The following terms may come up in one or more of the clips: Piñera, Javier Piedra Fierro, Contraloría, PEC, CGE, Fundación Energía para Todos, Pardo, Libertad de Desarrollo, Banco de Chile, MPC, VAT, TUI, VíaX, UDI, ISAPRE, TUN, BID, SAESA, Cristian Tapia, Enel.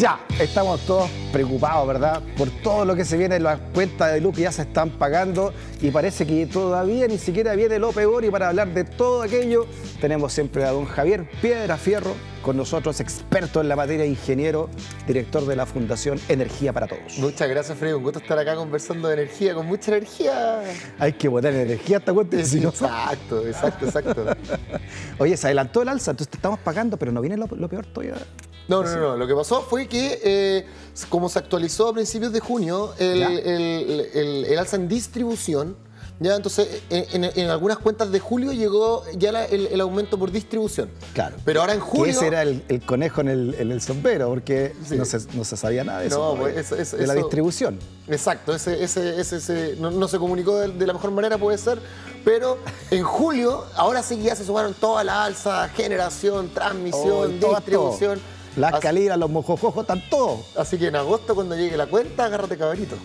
Ya, estamos todos preocupados, ¿verdad? Por todo lo que se viene en las cuentas de luz que ya se están pagando y parece que todavía ni siquiera viene lo peor, y para hablar de todo aquello tenemos siempre a don Javier Piedra Fierro con nosotros, experto en la materia, ingeniero, director de la Fundación Energía para Todos. Muchas gracias, Freddy. Un gusto estar acá conversando de energía, con mucha energía. Hay que botar energía hasta cuenta de si no. Exacto, exacto, exacto. Oye, se adelantó el alza, entonces te estamos pagando, pero no viene lo peor todavía. No, no, no, no. Lo que pasó fue que, como se actualizó a principios de junio, el alza en distribución, ya, entonces en algunas cuentas de julio llegó ya el aumento por distribución. Claro. Pero ahora en julio... Ese era el conejo en el sombrero, porque sí, no se sabía nada de eso. No, eso de la distribución. Exacto, no se comunicó de la mejor manera, puede ser, pero en julio, ahora sí ya se sumaron toda la alza, generación, transmisión, distribución... Todo. Las calinas, los mojojojos, están todos. Así que en agosto, cuando llegue la cuenta, agárrate cabrito.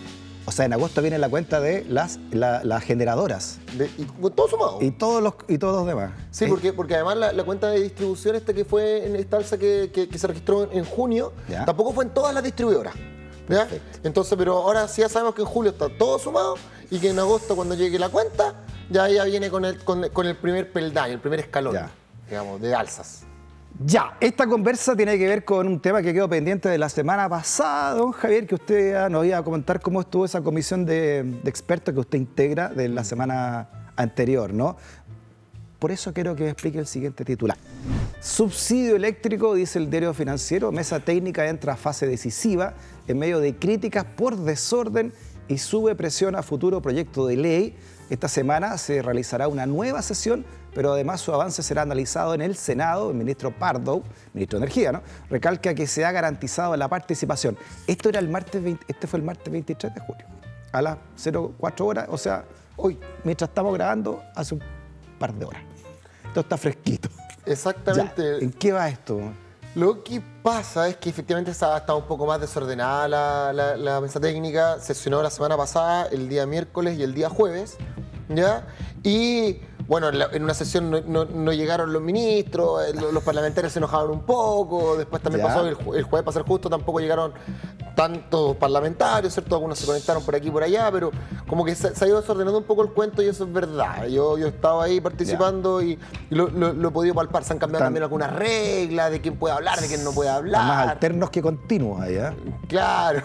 O sea, en agosto viene la cuenta de las generadoras. Y todo sumado. Y todos los demás. Sí, porque además la cuenta de distribución que fue en esta alza que se registró en junio, ¿ya? Tampoco fue en todas las distribuidoras. ¿Ya? Entonces, pero ahora sí ya sabemos que en julio está todo sumado y que en agosto, cuando llegue la cuenta, ya viene con el primer peldaño, el primer escalón, ya, digamos, de alzas. Ya, esta conversa tiene que ver con un tema que quedó pendiente de la semana pasada, don Javier, que usted ya nos iba a comentar cómo estuvo esa comisión de expertos que usted integra de la semana anterior, ¿no? Por eso quiero que me explique el siguiente titular. Subsidio eléctrico, dice el diario financiero, mesa técnica entra a fase decisiva en medio de críticas por desorden y sube presión a futuro proyecto de ley. Esta semana se realizará una nueva sesión, pero además su avance será analizado en el Senado. El ministro Pardo, ministro de Energía, ¿no?, recalca que se ha garantizado la participación. Esto era el martes 20, este fue el martes 23 de julio, a las 04 horas, o sea, hoy, mientras estamos grabando, hace un par de horas. Esto está fresquito. Exactamente. Ya. ¿En qué va esto? Lo que pasa es que efectivamente está un poco más desordenada la mesa técnica. Sesionó la semana pasada, el día miércoles y el día jueves, ¿ya? Y... bueno, en una sesión no llegaron los ministros, los parlamentarios se enojaron un poco, después también ya pasó el jueves, para ser justo, tampoco llegaron tantos parlamentarios, ¿cierto? Algunos se conectaron por aquí y por allá, pero como que se ha ido desordenando un poco el cuento y eso es verdad. Yo estaba ahí participando ya, y lo he podido palpar. Se han cambiado también algunas reglas de quién puede hablar, de quién no puede hablar. Más alternos que continuos allá. Claro.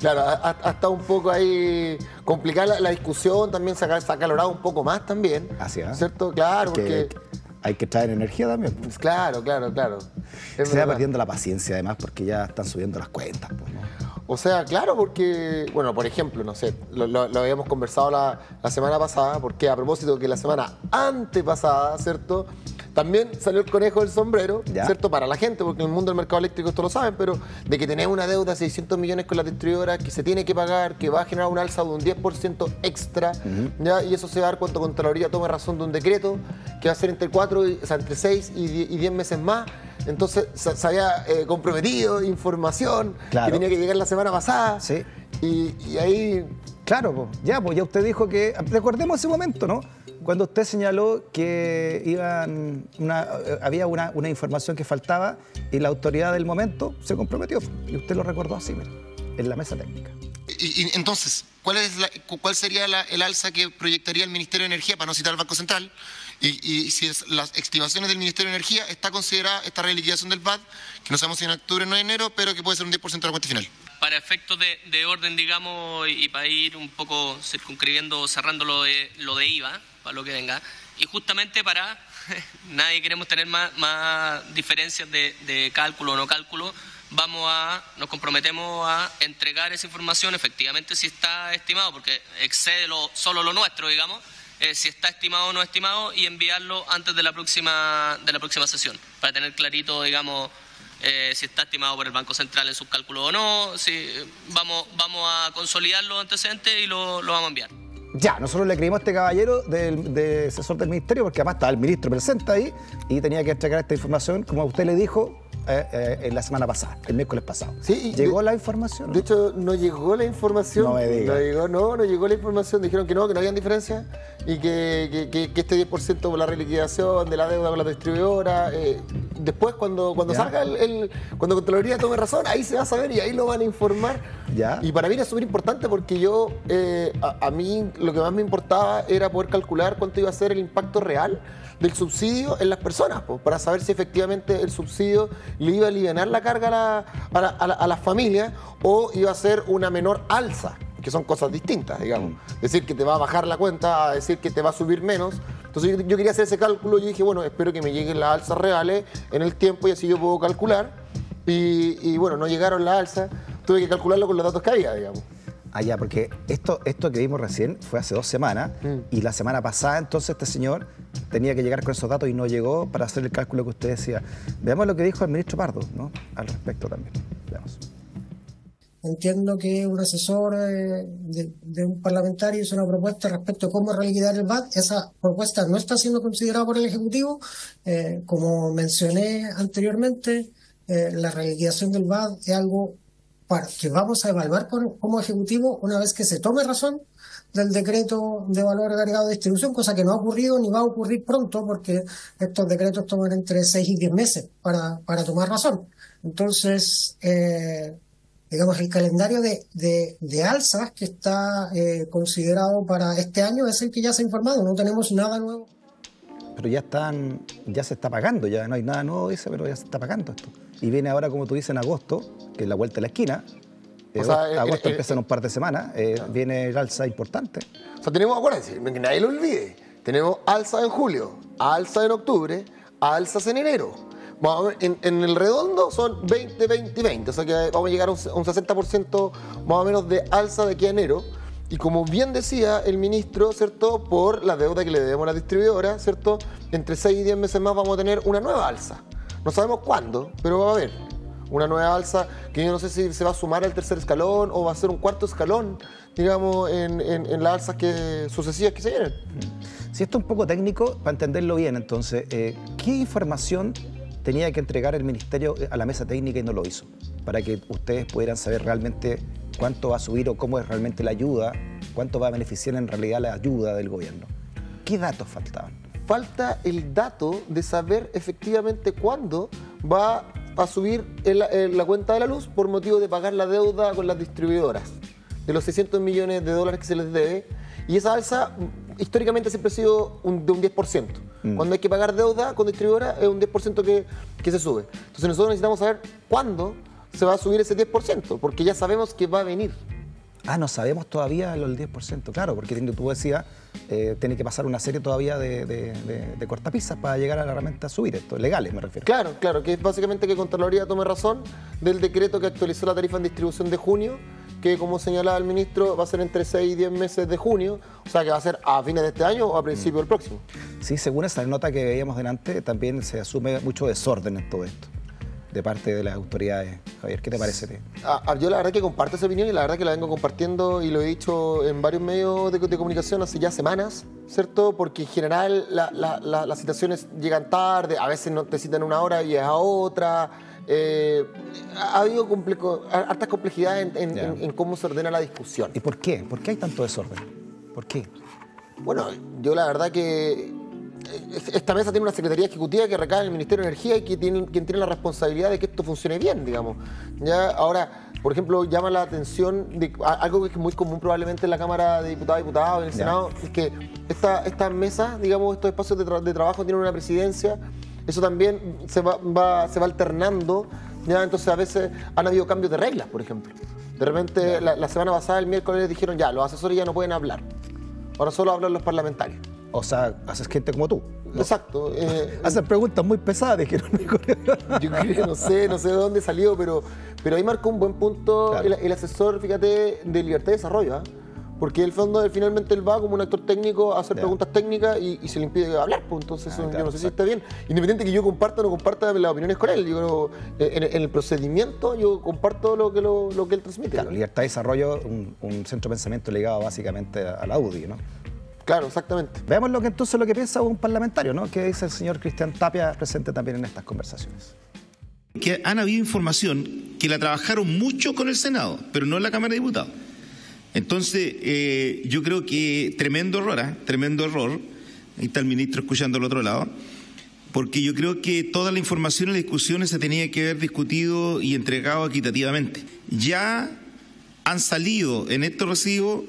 Claro, ha estado un poco ahí complicada la discusión, también se ha acalorado un poco más también. Así es. ¿Cierto? Claro, porque... hay que traer energía también. Pues claro, claro, claro. Se va perdiendo la paciencia además porque ya están subiendo las cuentas, pues, ¿no? O sea, claro, porque, bueno, por ejemplo, no sé, lo habíamos conversado la semana pasada, porque a propósito que la semana antepasada, ¿cierto?, también salió el conejo del sombrero, ¿ya?, ¿cierto?, para la gente, porque en el mundo del mercado eléctrico esto lo saben, pero de que tenés una deuda de 600 millones con las distribuidoras, que se tiene que pagar, que va a generar un alza de un 10% extra, ¿ya? Y eso se va a dar cuando Contraloría tome razón de un decreto que va a ser entre 6 y 10 meses más. Entonces se había comprometido información, claro, que tenía que llegar la semana pasada, sí, y ahí... Claro, pues ya usted dijo que... Recordemos ese momento, ¿no?, cuando usted señaló que había una información que faltaba y la autoridad del momento se comprometió. Y usted lo recordó así, mira, en la mesa técnica. Y entonces, ¿cuál sería el alza que proyectaría el Ministerio de Energía, para no citar al Banco Central? Y si las estimaciones del Ministerio de Energía está considerada esta reliquidación del BAD, que no sabemos si en octubre o no en enero, pero que puede ser un 10% de la cuenta final. Para efectos de orden, digamos, y para ir un poco circunscribiendo, cerrando lo de IVA, para lo que venga, y justamente para, nadie queremos tener más diferencias de cálculo o no cálculo, nos comprometemos a entregar esa información, efectivamente, si está estimado, porque excede solo lo nuestro, digamos, si está estimado o no estimado, y enviarlo antes de la próxima sesión, para tener clarito, digamos, si está estimado por el Banco Central en sus cálculos o no, si vamos a consolidar los antecedentes y lo vamos a enviar. Ya, nosotros le creímos a este caballero de asesor del Ministerio, porque además estaba el ministro presente ahí y tenía que entregar esta información, como usted le dijo, la semana pasada, el miércoles pasado. Sí, ¿llegó la información? De hecho, no llegó la información. No me digas. No llegó la información. Dijeron que no habían diferencia y que este 10% por la reliquidación de la deuda con la distribuidora. Después, cuando salga cuando Contraloría tome razón, ahí se va a saber y ahí lo van a informar. ¿Ya? Y para mí era súper importante porque yo, a mí lo que más me importaba era poder calcular cuánto iba a ser el impacto real del subsidio en las personas, pues, para saber si efectivamente el subsidio le iba a aliviar la carga a las familias o iba a ser una menor alza, que son cosas distintas, digamos. Decir que te va a bajar la cuenta, decir que te va a subir menos. Entonces yo quería hacer ese cálculo y dije, bueno, espero que me lleguen las alzas reales en el tiempo y así yo puedo calcular. Y bueno, no llegaron las alzas, tuve que calcularlo con los datos que había, digamos. Allá, porque esto que vimos recién fue hace 2 semanas y la semana pasada entonces este señor tenía que llegar con esos datos y no llegó para hacer el cálculo que usted decía. Veamos lo que dijo el ministro Pardo, ¿no?, al respecto también. Veamos. Entiendo que un asesor de un parlamentario hizo una propuesta respecto a cómo reliquidar el VAT. Esa propuesta no está siendo considerada por el Ejecutivo. Como mencioné anteriormente, la reliquidación del VAT es algo que vamos a evaluar como Ejecutivo una vez que se tome razón del decreto de valor agregado de distribución, cosa que no ha ocurrido ni va a ocurrir pronto porque estos decretos toman entre 6 y 10 meses para tomar razón. Entonces, digamos, el calendario de alzas que está considerado para este año es el que ya se ha informado, no tenemos nada nuevo. Pero ya se está pagando, ya no hay nada nuevo, dice, pero ya se está pagando esto. Y viene ahora, como tú dices, en agosto, que es la vuelta de la esquina. O sea, agosto empieza en un par de semanas, viene el alza importante. O sea, tenemos, acuérdense, que nadie lo olvide, tenemos alza en julio, alza en octubre, alzas en enero. Vamos a ver, en el redondo son 20, 20 y 20, o sea que vamos a llegar a un 60% más o menos de alza de aquí a enero. Y como bien decía el ministro, ¿cierto?, por la deuda que le debemos a la distribuidora, ¿cierto?, entre 6 y 10 meses más vamos a tener una nueva alza. No sabemos cuándo, pero va a haber una nueva alza que yo no sé si se va a sumar al tercer escalón o va a ser un cuarto escalón, digamos, en las alzas sucesivas que se vienen. Si esto es un poco técnico, para entenderlo bien, entonces, ¿qué información tenía que entregar el Ministerio a la mesa técnica y no lo hizo, para que ustedes pudieran saber realmente cuánto va a subir o cómo es realmente la ayuda, cuánto va a beneficiar en realidad la ayuda del gobierno? ¿Qué datos faltaban? Falta el dato de saber efectivamente cuándo va a subir la cuenta de la luz por motivo de pagar la deuda con las distribuidoras, de los 600 millones de dólares que se les debe. Y esa alza históricamente siempre ha sido de un 10%. Cuando hay que pagar deuda con distribuidora es un 10% que se sube. Entonces nosotros necesitamos saber cuándo se va a subir ese 10%, porque ya sabemos que va a venir. Ah, no sabemos todavía el 10%, claro, porque tú decías, tiene que pasar una serie todavía de cortapisas para llegar a realmente a subir esto, legales me refiero. Claro, claro, que es básicamente que Contraloría tome razón del decreto que actualizó la tarifa en distribución de junio, que como señalaba el ministro va a ser entre 6 y 10 meses de junio, o sea que va a ser a fines de este año o a principios del próximo. Sí, según esa nota que veíamos delante, también se asume mucho desorden en todo esto, de parte de las autoridades. Javier, ¿qué te parece? Yo la verdad que comparto esa opinión y la verdad que la vengo compartiendo y lo he dicho en varios medios de comunicación hace ya semanas, ¿cierto? Porque en general las citaciones llegan tarde, a veces no te citan una hora y es a otra. Ha habido hartas complejidades en cómo se ordena la discusión. ¿Y por qué? ¿Por qué hay tanto desorden? ¿Por qué? Bueno, yo la verdad que esta mesa tiene una Secretaría Ejecutiva que recae en el Ministerio de Energía y que tiene, quien tiene la responsabilidad de que esto funcione bien, digamos. ¿Ya? Ahora, por ejemplo, llama la atención de algo que es muy común probablemente en la Cámara de Diputados y Diputadas, en el Senado, es que estas mesas, digamos, estos espacios de trabajo tienen una presidencia. Eso también se va alternando, ¿ya? Entonces a veces han habido cambios de reglas, por ejemplo. De repente la semana pasada, el miércoles, dijeron ya, los asesores ya no pueden hablar, ahora solo hablan los parlamentarios. O sea, haces gente como tú. ¿No? Exacto. Hacen preguntas muy pesadas, dijeron. Yo creo, no sé de dónde salió, pero ahí marcó un buen punto el asesor, fíjate, de Libertad de Desarrollo, ¿eh? Porque el fondo finalmente él va como un actor técnico a hacer preguntas técnicas y se le impide hablar, pues entonces yo no sé si está bien. Independiente que yo comparta o no comparta las opiniones con él, yo creo, en el procedimiento yo comparto lo que él transmite. Claro, Libertad de Desarrollo, un centro de pensamiento ligado básicamente a la UDI, ¿no? Claro, exactamente. Veamos lo que piensa un parlamentario, ¿no? ¿Qué dice el señor Cristian Tapia, presente también en estas conversaciones? que han habido información que la trabajaron mucho con el Senado, pero no en la Cámara de Diputados. Entonces, yo creo que tremendo error, ahí está el ministro escuchando al otro lado, porque yo creo que toda la información y las discusiones se tenía que haber discutido y entregado equitativamente. Ya han salido en estos recibos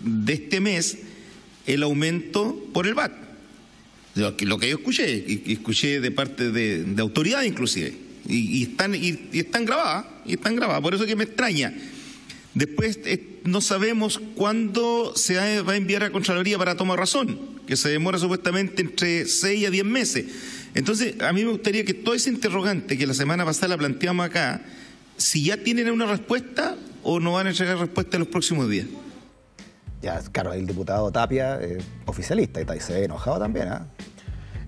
de este mes el aumento por el VAT, lo que yo escuché, de parte de autoridades inclusive, están grabadas, por eso que me extraña. Después no sabemos cuándo se va a enviar a Contraloría para tomar razón, que se demora supuestamente entre 6 a 10 meses. Entonces, a mí me gustaría que todo ese interrogante que la semana pasada la planteamos acá, si ya tienen una respuesta o no van a entregar respuesta en los próximos días. Ya, claro, el diputado Tapia, oficialista, y se ha enojado también, ¿ah?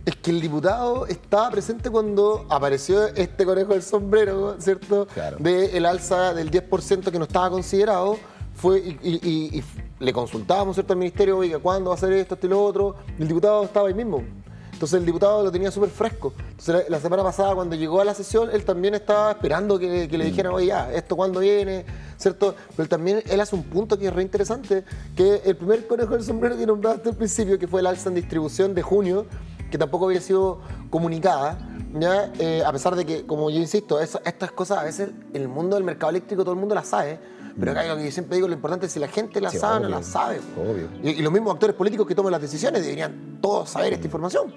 Es que el diputado estaba presente cuando apareció este conejo del sombrero, ¿cierto? Claro. Del alza del 10% que no estaba considerado. Fue y le consultábamos, ¿cierto?, al ministerio, oiga, ¿cuándo va a hacer esto, esto y lo otro? El diputado estaba ahí mismo. Entonces el diputado lo tenía súper fresco. Entonces la semana pasada, cuando llegó a la sesión, él también estaba esperando que le dijeran, oye, ya, ¿esto cuándo viene? ¿Cierto? Pero también él hace un punto que es re interesante, que el primer conejo del sombrero que nombraste al principio, que fue el alza en distribución de junio, que tampoco había sido comunicada, ¿ya? A pesar de que, como yo insisto, estas cosas a veces en el mundo del mercado eléctrico todo el mundo las sabe, pero acá lo que yo siempre digo, lo importante es si la gente la sabe o no la sabe. Obvio. Y los mismos actores políticos que toman las decisiones deberían todos saber esta información.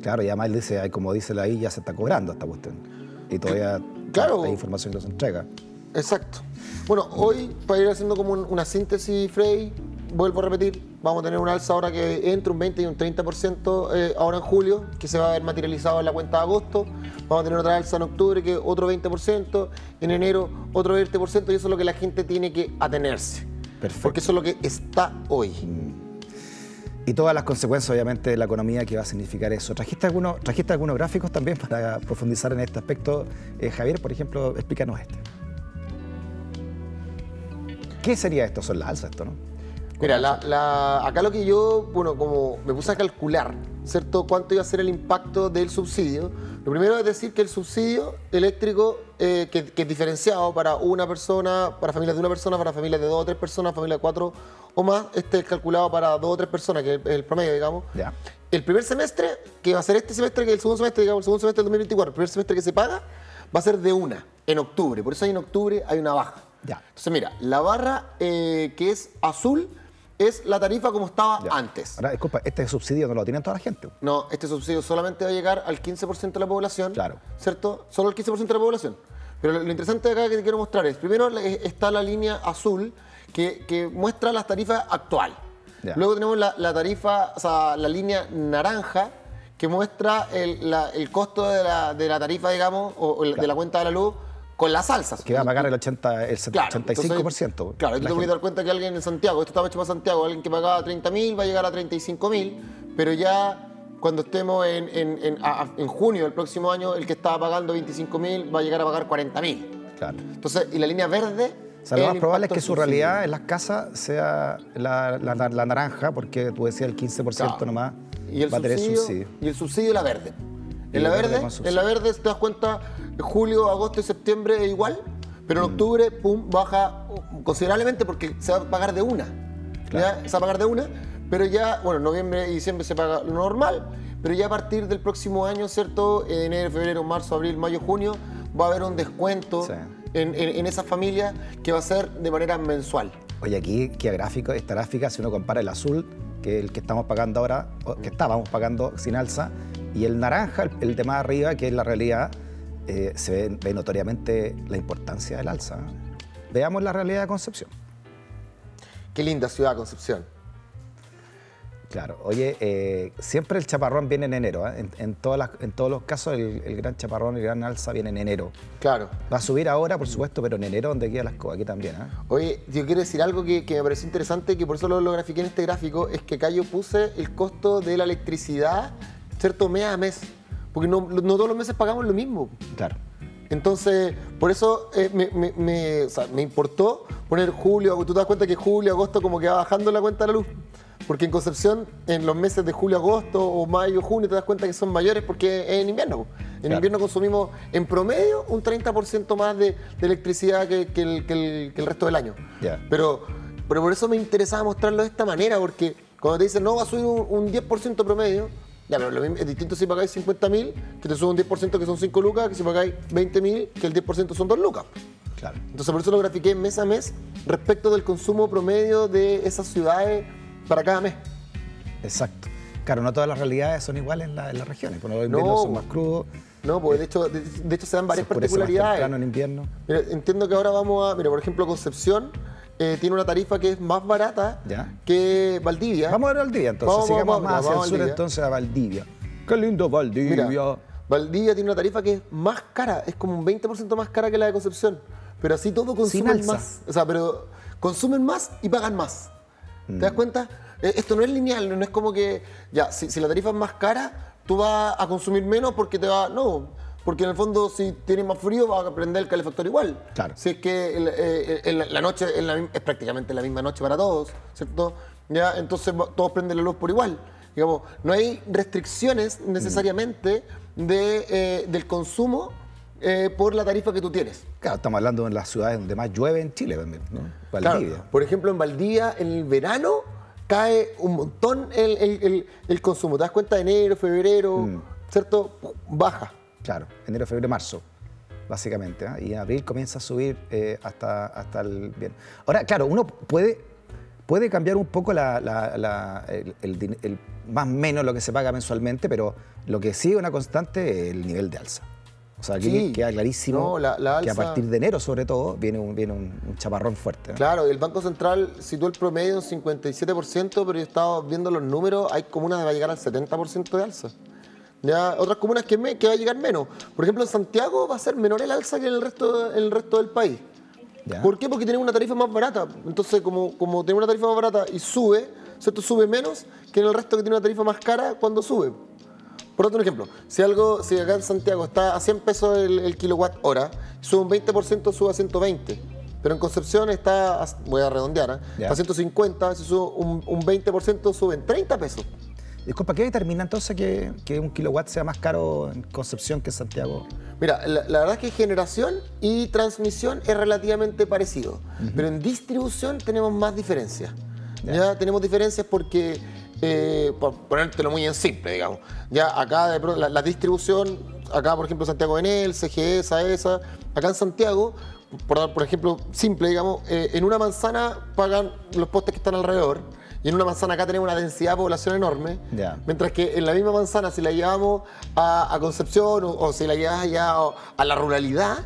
Claro, y además él dice, como dice la I, ya se está cobrando esta cuestión. Y todavía hay información que no se entrega. Exacto. Bueno, hoy, para ir haciendo como una síntesis, Frey, vuelvo a repetir, vamos a tener un alza ahora que entre un 20 y un 30% ahora en julio, que se va a ver materializado en la cuenta de agosto. Vamos a tener otra alza en octubre, que otro 20%, en enero otro 20%, y eso es lo que la gente tiene que atenerse. Perfecto. Porque eso es lo que está hoy. Y todas las consecuencias, obviamente, de la economía que va a significar eso. ¿Trajiste algunos gráficos también para profundizar en este aspecto? Javier, por ejemplo, explícanos este. ¿Qué sería esto? Son las alzas, esto, ¿no? Mira, acá lo que yo, bueno, como me puse a calcular, ¿cierto?, cuánto iba a ser el impacto del subsidio. Lo primero es decir que el subsidio eléctrico, que es diferenciado para una persona, para familias de una persona, para familias de dos o tres personas, familias de cuatro o más, este es calculado para dos o tres personas, que es el promedio, digamos. Ya. El primer semestre, que va a ser este semestre, que es el segundo semestre, digamos, el segundo semestre del 2024, el primer semestre que se paga, va a ser de una, en octubre. Por eso en octubre hay una baja. Ya. Entonces, mira, la barra que es azul es la tarifa como estaba antes. Ahora, disculpa, este subsidio no lo tiene toda la gente. No, este subsidio solamente va a llegar al 15% de la población. Claro. ¿Cierto? Solo el 15% de la población. Pero lo interesante de acá que te quiero mostrar es, primero está la línea azul que muestra las tarifas actuales. Luego tenemos la tarifa, o sea, la línea naranja, que muestra el costo de la tarifa, digamos, de la cuenta de la luz, con las alzas. Que va a pagar el 85%. Claro, yo tengo que dar cuenta que alguien en Santiago, esto estaba hecho para Santiago, alguien que pagaba 30.000 va a llegar a 35.000, pero ya cuando estemos en junio del próximo año, el que estaba pagando 25.000 va a llegar a pagar 40.000. Claro. Entonces, y la línea verde... O sea, lo más probable es que su realidad en las casas sea la naranja, porque tú decías el 15% nomás va a tener subsidio. Y el subsidio la verde. En la verde, te das cuenta, julio, agosto y septiembre es igual, pero en octubre, pum, baja considerablemente porque se va a pagar de una. Claro. ¿Ya? Se va a pagar de una, pero ya, bueno, noviembre y diciembre se paga lo normal, pero ya a partir del próximo año, ¿cierto? Enero, febrero, marzo, abril, mayo, junio, va a haber un descuento en esa familia que va a ser de manera mensual. Oye, aquí, ¿qué gráfico? Esta gráfica, si uno compara el azul, que es el que estamos pagando ahora, que estábamos pagando sin alza, y el naranja, el de más arriba, que es la realidad, se ve notoriamente la importancia del alza. Veamos la realidad de Concepción. Qué linda ciudad, Concepción. Claro, oye, siempre el chaparrón viene en enero. En todos los casos, el gran chaparrón, el gran alza viene en enero. Claro. Va a subir ahora, por supuesto, pero en enero, donde queda las cosas, aquí también. Oye, yo quiero decir algo que me pareció interesante, que por eso lo grafiqué en este gráfico, es que acá yo puse el costo de la electricidad, ¿cierto?, mes a mes, porque no todos los meses pagamos lo mismo. Claro. Entonces, por eso me importó poner julio. Tú te das cuenta que julio, agosto, como que va bajando la cuenta de la luz. Porque en Concepción, en los meses de julio, agosto o mayo, junio, te das cuenta que son mayores porque es en invierno. En invierno consumimos en promedio un 30% más de electricidad que el resto del año. Pero por eso me interesaba mostrarlo de esta manera, porque cuando te dicen no, va a subir un 10% promedio, ya, pero lo mismo, es distinto si pagáis 50.000, que te sube un 10% que son 5 lucas, que si pagáis 20.000, que el 10% son 2 lucas. Claro. Entonces por eso lo grafiqué mes a mes respecto del consumo promedio de esas ciudades para cada mes. Exacto. Claro, no todas las realidades son iguales en las regiones, porque los inviernos son más crudos. No, porque de hecho se dan varias particularidades. En invierno. Mira, entiendo que ahora vamos a... Mira, por ejemplo, Concepción tiene una tarifa que es más barata que Valdivia. Vamos a ver Valdivia, entonces. Sigamos hacia el sur, entonces, a Valdivia. ¡Qué lindo Valdivia! Mira, Valdivia tiene una tarifa que es más cara, es como un 20% más cara que la de Concepción. Pero así todo consumen más. O sea, pero consumen más y pagan más. ¿Te das cuenta? Esto no es lineal, no es como que, ya, si la tarifa es más cara, tú vas a consumir menos porque te va... No, porque en el fondo si tienes más frío vas a prender el calefactor igual. Claro. Si es que la noche es prácticamente la misma noche para todos, ¿cierto? Ya, entonces todos prenden la luz por igual. Digamos, no hay restricciones necesariamente del consumo por la tarifa que tú tienes. Claro, estamos hablando de las ciudades donde más llueve en Chile también, ¿no? Valdivia. Claro, por ejemplo, en Valdivia, en el verano... cae un montón el consumo. ¿Te das cuenta? Enero, febrero, ¿cierto? Baja. Claro, enero, febrero, marzo, básicamente, ¿eh? Y en abril comienza a subir hasta el bien. Ahora, claro, uno puede cambiar un poco el más o menos lo que se paga mensualmente, pero lo que sigue una constante es el nivel de alza. O sea, aquí queda clarísimo que a partir de enero, sobre todo, viene un chaparrón fuerte, ¿no? Claro, y el Banco Central sitúa el promedio en 57%, pero yo estaba viendo los números, hay comunas que va a llegar al 70% de alza. Ya, otras comunas que va a llegar menos. Por ejemplo, en Santiago va a ser menor el alza que en el resto del país. ¿Ya? ¿Por qué? Porque tenemos una tarifa más barata. Entonces, como tenemos una tarifa más barata y sube, ¿cierto? Sube menos que en el resto que tiene una tarifa más cara cuando sube. Por otro ejemplo, si acá en Santiago está a 100 pesos el kilowatt hora, sube un 20%, sube a 120. Pero en Concepción está, voy a redondear, ¿eh? Está a 150, si sube un 20%, sube en 30 pesos. Disculpa, ¿qué determina entonces que un kilowatt sea más caro en Concepción que en Santiago? Mira, la verdad es que generación y transmisión es relativamente parecido, pero en distribución tenemos más diferencias. Ya tenemos diferencias porque... por ponértelo muy en simple, digamos. Ya acá la distribución, acá por ejemplo Santiago Enel, CGE, SAESA, acá en Santiago, por ejemplo simple, digamos, en una manzana pagan los postes que están alrededor y en una manzana acá tenemos una densidad de población enorme, mientras que en la misma manzana si la llevamos a Concepción o si la llevas ya a la ruralidad,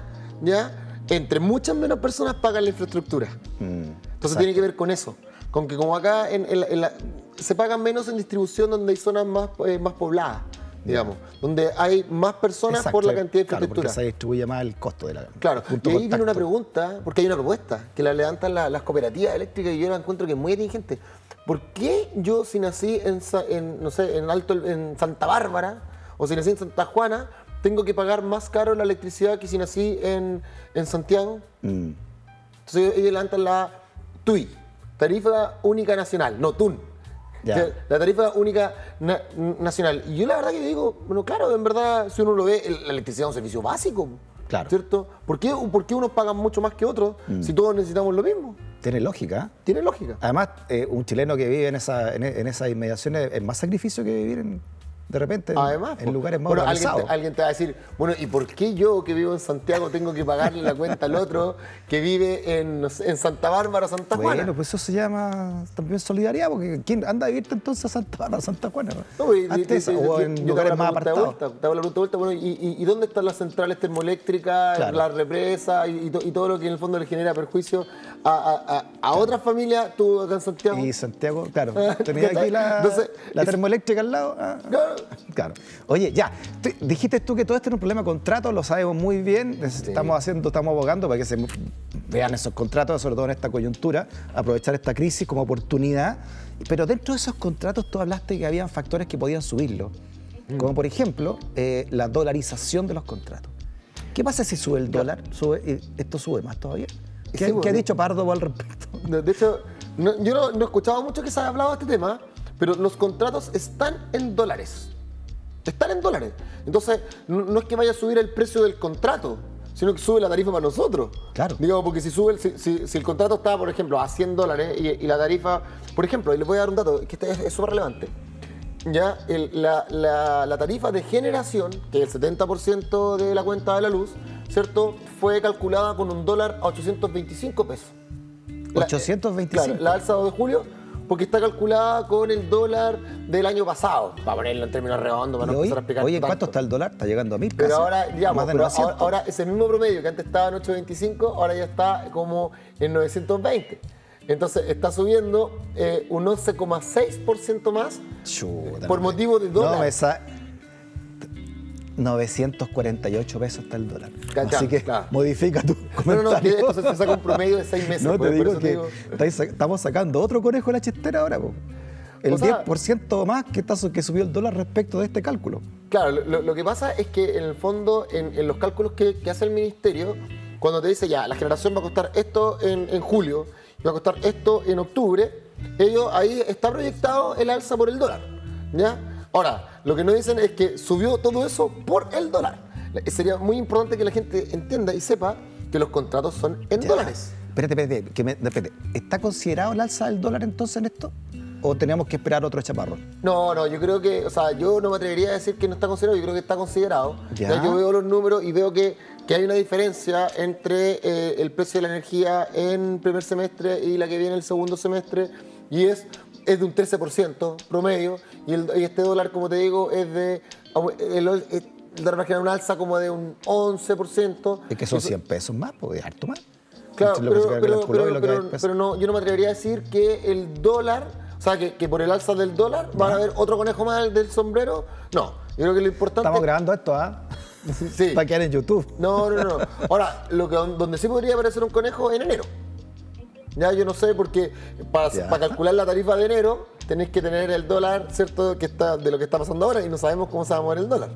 ya entre muchas menos personas pagan la infraestructura. Entonces tiene que ver con eso, con que como acá se pagan menos en distribución donde hay zonas más pobladas, digamos, donde hay más personas por la cantidad de infraestructura. Claro, porque se distribuye más el costo de la... Claro, y ahí viene una pregunta, porque hay una propuesta que la levantan las cooperativas eléctricas y yo la encuentro que es muy inteligente. ¿Por qué yo si nací en Santa Bárbara o si nací en Santa Juana tengo que pagar más caro la electricidad que si nací en Santiago? Entonces ellos levantan la TUI, Tarifa Única Nacional, no TUN. La tarifa única nacional. Y yo la verdad que digo, bueno, claro, en verdad, si uno lo ve, la electricidad es un servicio básico, ¿cierto? ¿Por qué unos pagan mucho más que otros si todos necesitamos lo mismo? Tiene lógica. Tiene lógica. Además, un chileno que vive en esas inmediaciones es más sacrificio que vivir de repente en lugares más organizados. Alguien te va a decir, bueno, ¿y por qué yo que vivo en Santiago tengo que pagarle la cuenta al otro que vive en Santa Bárbara o Santa Juana? Bueno, pues eso se llama también solidaridad, porque ¿quién anda a vivirte entonces a Santa Bárbara o Santa Juana? No, o en lugares más apartados. Te hago la pregunta de vuelta, bueno, ¿y dónde están las centrales termoeléctricas, la represa y todo lo que en el fondo le genera perjuicio a otras familias, tú acá en Santiago? Y Santiago, claro, tenía aquí la termoeléctrica al lado. Claro. Oye, ya, dijiste tú que todo esto era un problema de contratos, lo sabemos muy bien, estamos abogando para que se vean esos contratos, sobre todo en esta coyuntura, aprovechar esta crisis como oportunidad, pero dentro de esos contratos tú hablaste que habían factores que podían subirlo, como por ejemplo la dolarización de los contratos. ¿Qué pasa si sube el dólar? ¿Esto sube más todavía? ¿Qué ha dicho Pardo al respecto? De hecho, yo no he escuchado mucho que se haya hablado de este tema, pero los contratos están en dólares. están en dólares. Entonces, no es que vaya a subir el precio del contrato, sino que sube la tarifa para nosotros. Claro. Digamos, porque si sube, si el contrato estaba, por ejemplo, a $100 y la tarifa... Por ejemplo, y les voy a dar un dato que es súper relevante. Ya la tarifa de generación, que es el 70% de la cuenta de la luz, ¿cierto? Fue calculada con $1 a 825 pesos. ¿825? Claro, la alza 2 de julio, porque está calculada con el dólar del año pasado. Para ponerlo en términos redondos, para no empezar a explicar. Oye, ¿cuánto está el dólar? Está llegando a 1000 pesos. Pero ahora, digamos, ahora ese mismo promedio que antes estaba en 825, ahora ya está como en 920. Entonces está subiendo un 11,6% más. Chuta, por motivo de dólar. No, esa... 948 pesos está el dólar. Cachá, así que claro, modifica tu comentario. No, no, esto se saca un promedio de 6 meses. No, te digo que estamos sacando otro conejo de la chistera ahora, po. El 10% más que subió el dólar respecto de este cálculo. Claro, lo que pasa es que en el fondo, en los cálculos que hace el Ministerio, cuando te dice ya, la generación va a costar esto en julio, va a costar esto en octubre, ellos ahí está proyectado el alza por el dólar, ¿ya? Ahora, lo que no dicen es que subió todo eso por el dólar. Sería muy importante que la gente entienda y sepa que los contratos son en dólares. Espérate. ¿Está considerado el alza del dólar entonces en esto? ¿O tenemos que esperar otro chaparro? No, yo creo que... O sea, yo no me atrevería a decir que no está considerado. Yo creo que está considerado. Ya, yo veo los números y veo que hay una diferencia entre el precio de la energía en primer semestre y la que viene el segundo semestre. Y es de un 13% promedio, y este dólar, como te digo, es de... El dólar va a generar una alza como de un 11%. Es que son 100 pesos más, pues, harto más. Claro, pero no, yo no me atrevería a decir que el dólar... O sea, que por el alza del dólar van a haber otro conejo más del sombrero. No, yo creo que lo importante... Estamos grabando esto, ¿ah? Sí. Para quedar en YouTube. No. Ahora, donde sí podría aparecer un conejo en enero. Ya, yo no sé, porque para calcular la tarifa de enero tenés que tener el dólar, ¿cierto?, de lo que está pasando ahora, y no sabemos cómo se va a mover el dólar.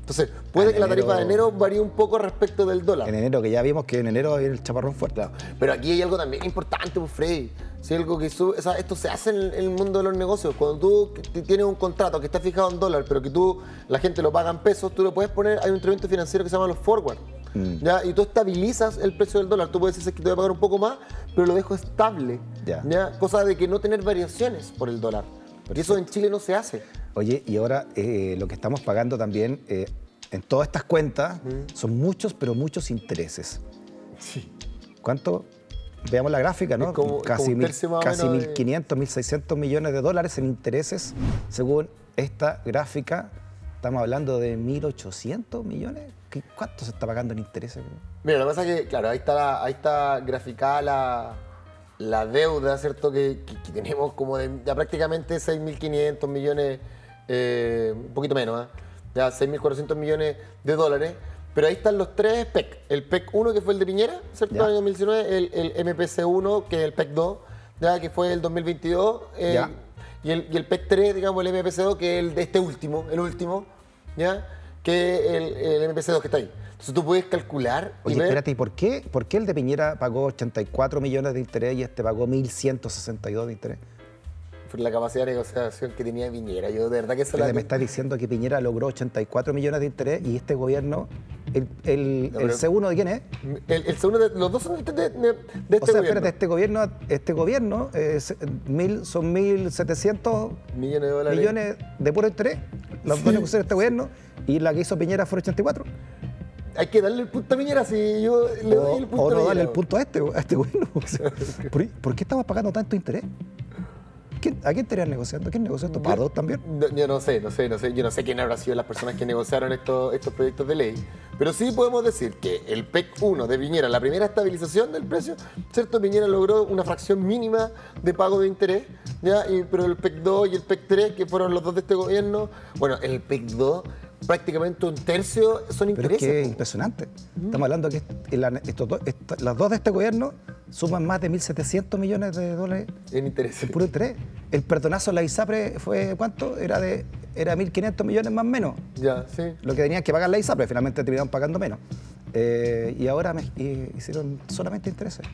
Entonces, puede que la tarifa de enero varíe un poco respecto del dólar. En enero, que ya vimos que en enero va a haber el chaparrón fuerte. Claro. Pero aquí hay algo también importante, pues, Freddy. Si algo que sube, o sea, esto se hace en el mundo de los negocios. Cuando tú tienes un contrato que está fijado en dólar, pero que la gente lo paga en pesos, tú lo puedes poner, hay un instrumento financiero que se llama los forward. ¿Ya? Y tú estabilizas el precio del dólar. Tú puedes decir que te voy a pagar un poco más, pero lo dejo estable. ¿Ya? Cosa de que no tener variaciones por el dólar. Perfecto. Y eso en Chile no se hace. Oye, y ahora lo que estamos pagando también en todas estas cuentas son muchos, pero muchos intereses. Sí. ¿Cuánto? Veamos la gráfica, ¿no? Casi 1.500, 1.600 millones de dólares en intereses. Según esta gráfica, estamos hablando de 1.800 millones. ¿Cuánto se está pagando en intereses? Mira, lo que pasa es que, claro, ahí está graficada la deuda, ¿cierto? Que tenemos como ya prácticamente 6.500 millones, un poquito menos, ya 6.400 millones de dólares. Pero ahí están los tres PEC. El PEC 1, que fue el de Piñera, ¿cierto? En el 2019, el MPC 1, que es el PEC 2, ya, que fue el 2022, y el PEC 3, digamos, el MPC 2, que es el de este último, ¿ya? Que el MPC2 que está ahí. Entonces tú puedes calcular. Oye, espérate, ¿y por qué el de Piñera pagó 84 millones de interés y este pagó 1.162 de interés? Por la capacidad de negociación que tenía Piñera. Yo de verdad que eso me está diciendo que Piñera logró 84 millones de interés y este gobierno... ¿El C1 de quién es? El C1 de... Los dos son de este gobierno. O sea, espérate, este gobierno son 1.700 millones de dólares. Millones de puro interés. Los van a usar este gobierno. Y la que hizo Piñera fue 84. Hay que darle el punto a Piñera, si yo le doy el punto a Piñera. O no darle el punto a este gobierno. ¿Por qué estamos pagando tanto interés? ¿A quién estarían negociando? ¿Quién negoció esto? ¿Pardo también? Yo no sé. Yo no sé quién habrá sido las personas que negociaron estos proyectos de ley. Pero sí podemos decir que el PEC 1 de Piñera, la primera estabilización del precio, ¿cierto? Piñera logró una fracción mínima de pago de interés, ¿ya? Pero el PEC 2 y el PEC 3, que fueron los dos de este gobierno, bueno, el PEC 2 prácticamente un tercio son intereses. Pero es que es impresionante. Estamos hablando que las dos de este gobierno suman más de 1.700 millones de dólares en intereses. Puro interés. El perdonazo de la ISAPRE fue, ¿cuánto? Era 1.500 millones más o menos. Ya, sí. Lo que tenían que pagar la ISAPRE, finalmente terminaron pagando menos. Y ahora hicieron solamente intereses.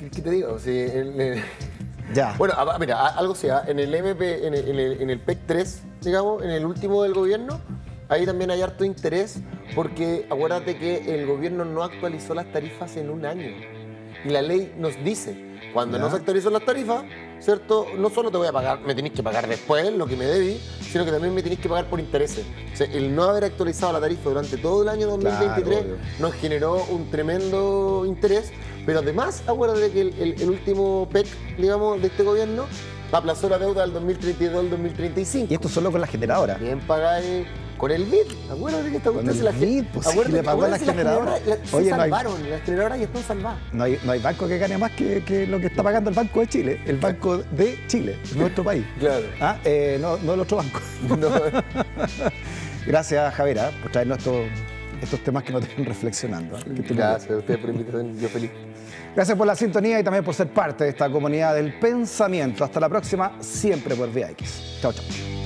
¿Qué te digo? Sí, bueno, mira, algo sea, en el PEC 3... digamos, en el último del gobierno, ahí también hay harto interés, porque acuérdate que el gobierno no actualizó las tarifas en un año. Y la ley nos dice, cuando no se actualizan las tarifas, ¿cierto? No solo te voy a pagar, me tenés que pagar después lo que me debí, sino que también me tenés que pagar por intereses. O sea, el no haber actualizado la tarifa durante todo el año 2023 nos generó un tremendo interés. Pero además, acuérdate que el último PEC, digamos, de este gobierno aplazó la deuda del 2032 al 2035. Y esto solo con la generadora. Bien pagáis con el BID. Acuérdate que esta cuestión se la BID, pues acuérdate, le pagó a la generadora. Oye, las generadoras ya están salvadas. No hay banco que gane más que lo que está pagando el Banco de Chile, el Banco de Chile, nuestro país. Claro. ¿Ah? No el otro banco. No. Gracias, Javier, por traernos estos temas que nos tienen reflexionando. Gracias a ustedes por invitarme, yo feliz. Gracias por la sintonía y también por ser parte de esta comunidad del pensamiento. Hasta la próxima, siempre por VIA X. Chao, chao.